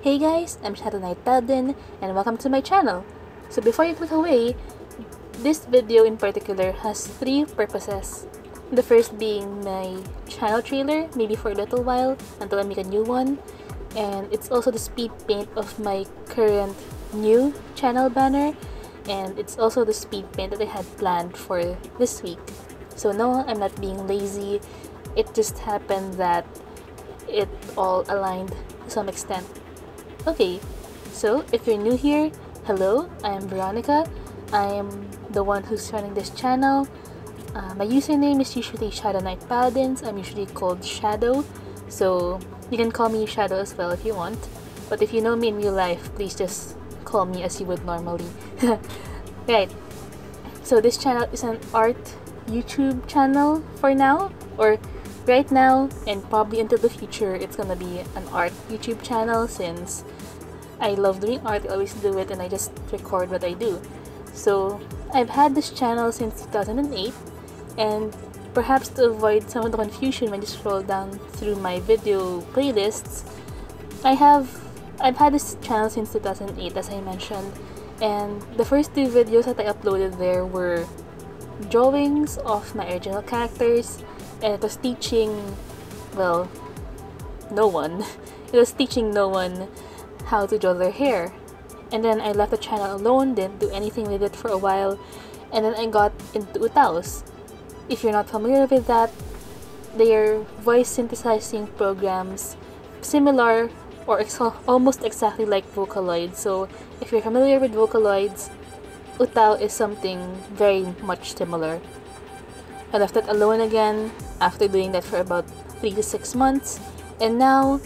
Hey guys, I'm Shadow Knight Paladin and welcome to my channel. So before you click away, this video in particular has three purposes. The first being my channel trailer, maybe for a little while until I make a new one. And it's also the speed paint of my current new channel banner. And it's also the speed paint that I had planned for this week. So no, I'm not being lazy. It just happened that it all aligned to some extent. Okay, so if you're new here, hello, I am Veronica. I am the one who's running this channel. My username is usually Shadow Knight Paladins. I'm usually called Shadow, so you can call me Shadow as well if you want. But if you know me in real life, please just call me as you would normally. Right, so this channel is an art YouTube channel for now, or right now, and probably until the future it's gonna be an art YouTube channel since I love doing art, I always do it, and I just record what I do. So I've had this channel since 2008, and perhaps to avoid some of the confusion when you scroll down through my video playlists, I've had this channel since 2008 as I mentioned, and the first two videos that I uploaded there were drawings of my original characters, and it was teaching, well, no one. It was teaching no one how to draw their hair. And then I left the channel alone, didn't do anything with it for a while, and then I got into utaus. If you're not familiar with that, they are voice synthesizing programs similar or almost exactly like Vocaloids. So if you're familiar with Vocaloids, utaus is something very much similar. I left it alone again after doing that for about 3 to 6 months, and now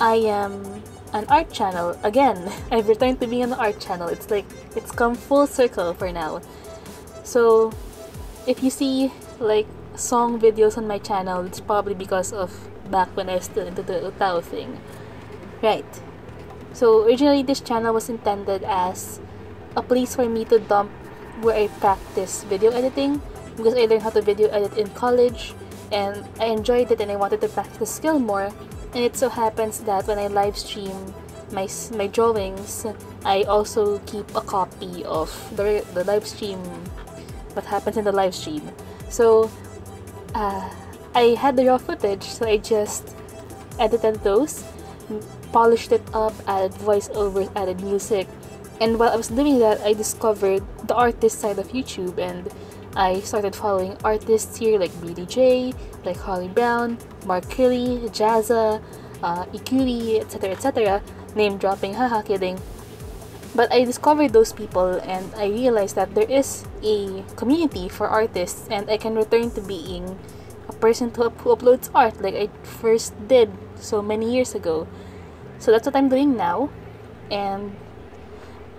I am an art channel again. I've returned to being an art channel. It's like it's come full circle for now. So if you see like song videos on my channel, it's probably because of back when I was still into the utaus thing. Right, so originally this channel was intended as a place for me to dump where I practice video editing, because I learned how to video edit in college and I enjoyed it and I wanted to practice the skill more. And it so happens that when I live stream my drawings, I also keep a copy of the live stream, what happens in the live stream. So I had the raw footage, so I just edited those, polished it up, added voiceovers, added music. And while I was doing that, I discovered the artist side of YouTube, and I started following artists here like BDJ, like Holly Brown, Mark Kelly, Jaza, Ikuri, etc. Name dropping, haha, kidding. But I discovered those people and I realized that there is a community for artists, and I can return to being a person who uploads art like I first did so many years ago. So that's what I'm doing now. And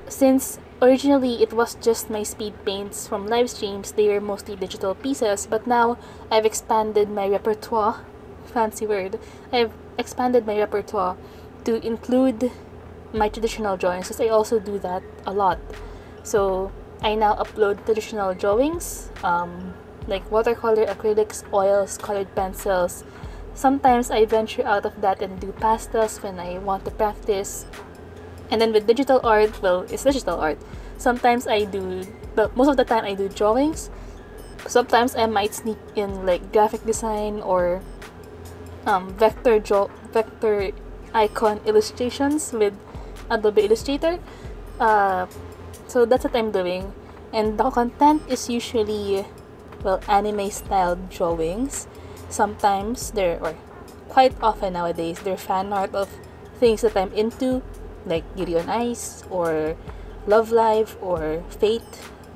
since originally, it was just my speed paints from live streams, they were mostly digital pieces, but now I've expanded my repertoire, fancy word, I've expanded my repertoire to include my traditional drawings, because I also do that a lot. So I now upload traditional drawings, like watercolor, acrylics, oils, colored pencils. Sometimes I venture out of that and do pastels when I want to practice. And then with digital art, well, it's digital art. Sometimes I do, but most of the time I do drawings. Sometimes I might sneak in like graphic design or vector icon illustrations with Adobe Illustrator. So that's what I'm doing. And the content is usually, well, anime-style drawings. Sometimes they're, or quite often nowadays, they're fan art of things that I'm into, like Gideon on Ice, or Love Life, or Fate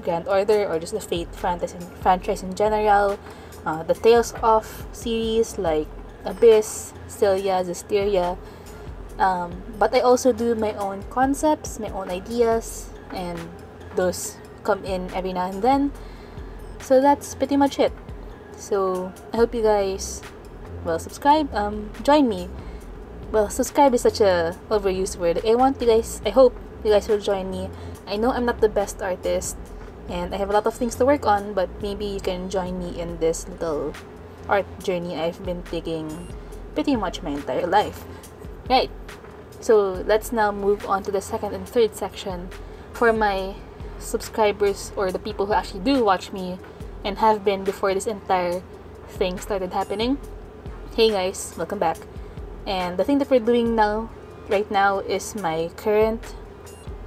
Grand Order, or just the Fate franchise in general, the Tales of series like Abyss, Celia, Zestiria. But I also do my own concepts, my own ideas, and those come in every now and then. So that's pretty much it. So I hope you guys, well, subscribe, join me. Well, subscribe is such a overused word. I hope you guys will join me. I know I'm not the best artist and I have a lot of things to work on, but maybe you can join me in this little art journey I've been taking pretty much my entire life. Right, So let's now move on to the second and third section. For my subscribers, or the people who actually do watch me and have been before this entire thing started happening, hey guys, welcome back. And the thing that we're doing now, right now, is my current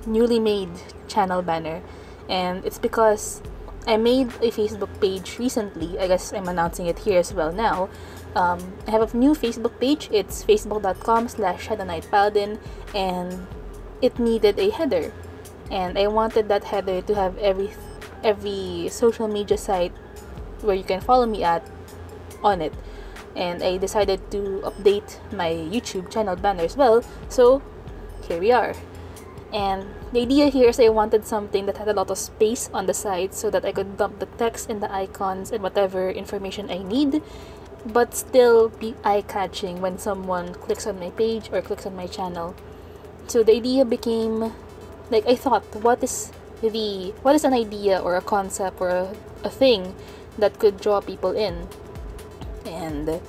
newly made channel banner. And it's because I made a Facebook page recently. I guess I'm announcing it here as well now. I have a new Facebook page. It's facebook.com/Shadow Knight Paladin, and it needed a header. And I wanted that header to have every social media site where you can follow me at on it. And I decided to update my YouTube channel banner as well. So here we are. And the idea here is I wanted something that had a lot of space on the side so that I could dump the text and the icons and whatever information I need, but still be eye-catching when someone clicks on my page or clicks on my channel. So the idea became, like, I thought, what is an idea or a concept or a thing that could draw people in? And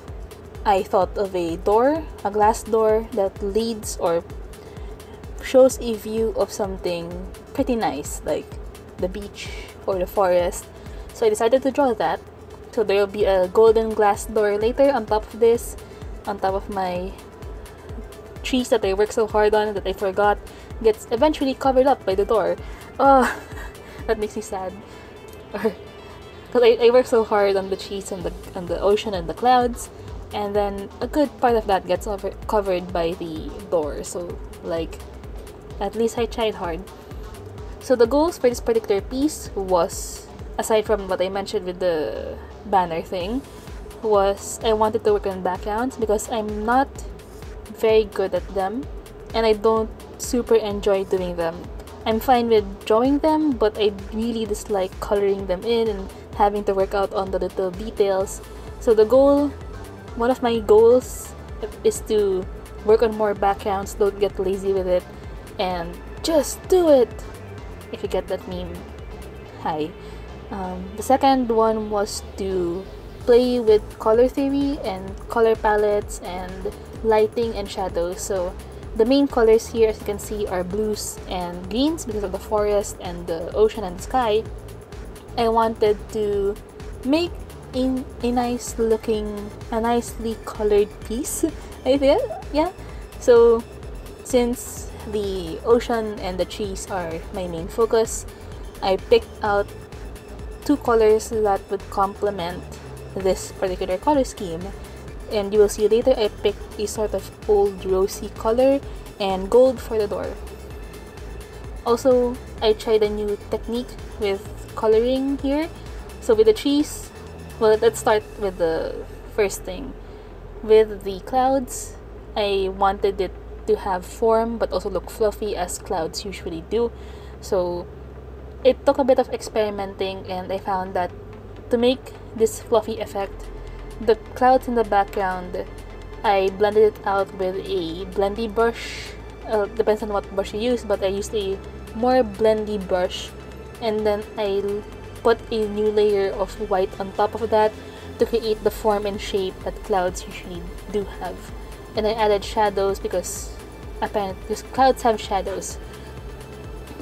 I thought of a door, a glass door that leads or shows a view of something pretty nice, like the beach or the forest. So I decided to draw that. So there will be a golden glass door later on top of this, on top of my trees that I worked so hard on that I forgot, gets eventually covered up by the door. Oh, that makes me sad. Because I worked so hard on the trees and the ocean and the clouds, and then a good part of that gets covered by the door. So, like, at least I tried hard. So the goals for this particular piece was, aside from what I mentioned with the banner thing, was I wanted to work on backgrounds because I'm not very good at them and I don't super enjoy doing them. I'm fine with drawing them, but I really dislike coloring them in and having to work out on the little details. So the goal, one of my goals, is to work on more backgrounds, don't get lazy with it, and just do it! If you get that meme, hi. The second one was to play with color theory and color palettes and lighting and shadows. So the main colors here, as you can see, are blues and greens because of the forest and the ocean and the sky. I wanted to make a nicely colored piece, I feel, yeah. So since the ocean and the trees are my main focus, I picked out two colors that would complement this particular color scheme, and you will see later I picked a sort of old rosy color and gold for the door. Also, I tried a new technique with coloring here. So with the trees, well, let's start with the first thing. With the clouds, I wanted it to have form but also look fluffy as clouds usually do. So it took a bit of experimenting, and I found that to make this fluffy effect, the clouds in the background, I blended it out with a blendy brush. Depends on what brush you use, but I used a more blendy brush, and then I put a new layer of white on top of that to create the form and shape that clouds usually do have. And I added shadows because apparently clouds have shadows.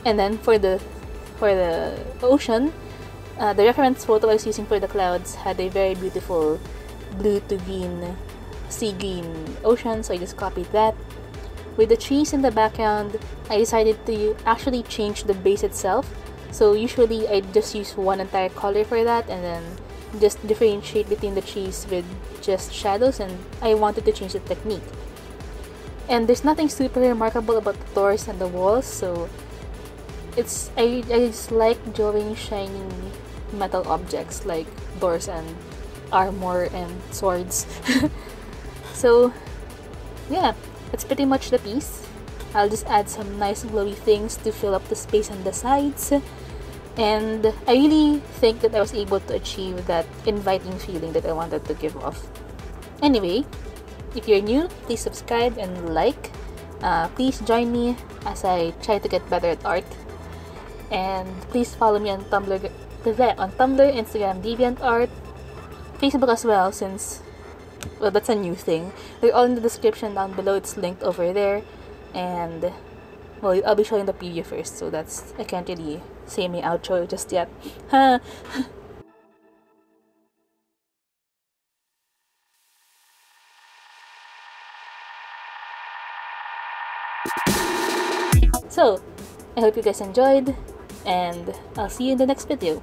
And then for the ocean, the reference photo I was using for the clouds had a very beautiful blue to green, sea green ocean, so I just copied that. With the trees in the background, I decided to actually change the base itself. So usually I just use one entire color for that and then just differentiate between the trees with just shadows, and I wanted to change the technique. And there's nothing super remarkable about the doors and the walls, so it's I just like drawing shiny metal objects like doors and armor and swords. So yeah, that's pretty much the piece. I'll just add some nice glowy things to fill up the space on the sides. And I really think that I was able to achieve that inviting feeling that I wanted to give off. Anyway, if you're new, please subscribe and like. Please join me as I try to get better at art. And please follow me on Tumblr, Instagram, DeviantArt, Facebook as well, since, well, that's a new thing. They're all in the description down below. It's linked over there. and well, I'll be showing the preview first, so that's, I can't really say my outro just yet. So, I hope you guys enjoyed, and I'll see you in the next video.